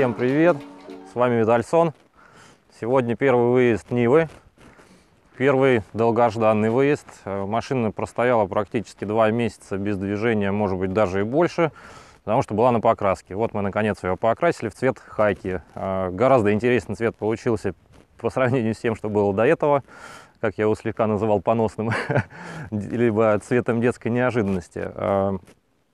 Всем привет! С вами Ветальсон. Сегодня первый выезд Нивы. Первый долгожданный выезд. Машина простояла практически 2 месяца без движения, может быть даже и больше, потому что была на покраске. Вот мы наконец ее покрасили в цвет хаки. Гораздо интересный цвет получился по сравнению с тем, что было до этого, как я его слегка называл поносным, либо цветом детской неожиданности.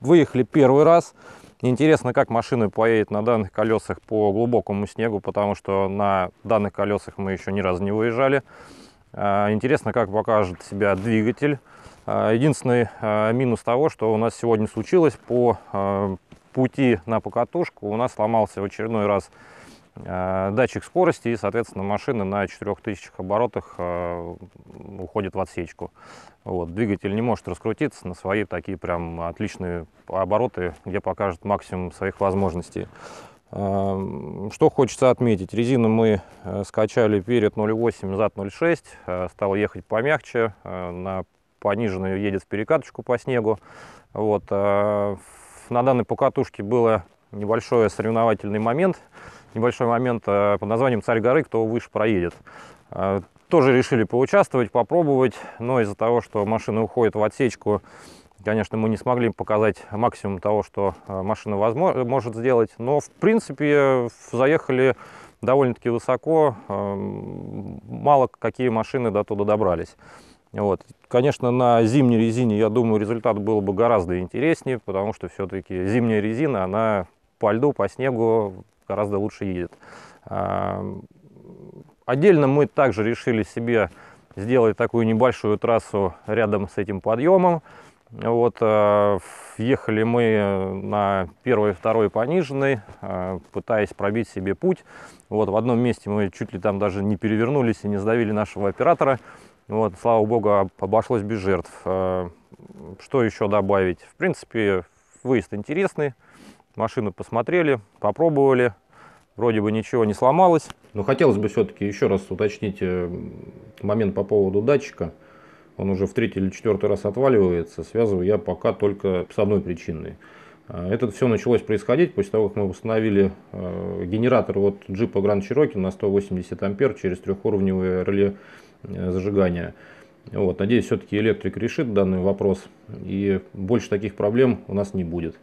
Выехали первый раз. Интересно, как машина поедет на данных колесах по глубокому снегу, потому что на данных колесах мы еще ни разу не выезжали. Интересно, как покажет себя двигатель. Единственный минус того, что у нас сегодня случилось по пути на покатушку, у нас сломался в очередной раз датчик скорости, и, соответственно, машина на 4000 оборотах уходит в отсечку. Вот, двигатель не может раскрутиться на свои такие прям отличные обороты, где покажет максимум своих возможностей. Что хочется отметить, резину мы скачали перед 0,8, зад 0,6, стало ехать помягче, на пониженную едет в перекаточку по снегу. Вот, на данной покатушке было небольшой соревновательный момент, под названием «Царь горы, кто выше проедет». Тоже решили поучаствовать, попробовать, но из-за того, что машина уходит в отсечку, конечно, мы не смогли показать максимум того, что машина может сделать. Но, в принципе, заехали довольно-таки высоко, мало какие машины до туда добрались. Вот. Конечно, на зимней резине, я думаю, результат был бы гораздо интереснее, потому что все-таки зимняя резина, она по льду, по снегу гораздо лучше едет. Отдельно мы также решили себе сделать такую небольшую трассу рядом с этим подъемом. Вот, ехали мы на первой и второй пониженной, пытаясь пробить себе путь. Вот, в одном месте мы чуть ли там даже не перевернулись и не сдавили нашего оператора. Вот, слава богу, обошлось без жертв. Что еще добавить? В принципе, выезд интересный. Машину посмотрели, попробовали. Вроде бы ничего не сломалось. Но хотелось бы все-таки еще раз уточнить момент по поводу датчика. Он уже в 3-й или 4-й раз отваливается. Связываю я пока только с одной причиной. Это все началось происходить после того, как мы установили генератор от джипа Grand Cherokee на 180 ампер через 3-уровневое реле зажигания. Вот, надеюсь, все-таки электрик решит данный вопрос, и больше таких проблем у нас не будет.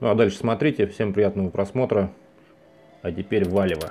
Ну а дальше смотрите. Всем приятного просмотра. А теперь валево.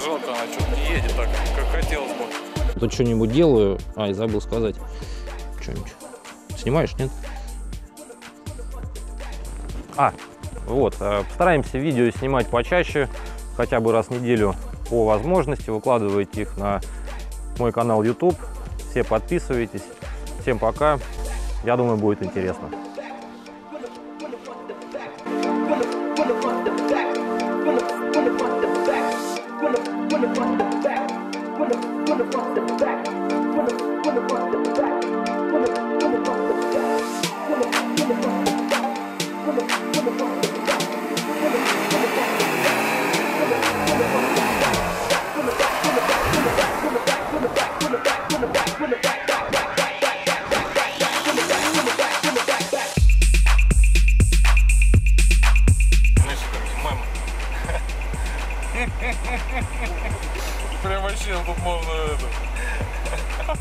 жжет, она что-то не едет так, как хотелось бы. Тут что-нибудь делаю, и забыл сказать что-нибудь. Снимаешь, нет? Вот, постараемся видео снимать почаще, хотя бы раз в неделю по возможности. Выкладывайте их на мой канал YouTube. Все подписывайтесь. Всем пока. Я думаю, будет интересно. Прям вообще тут можно это.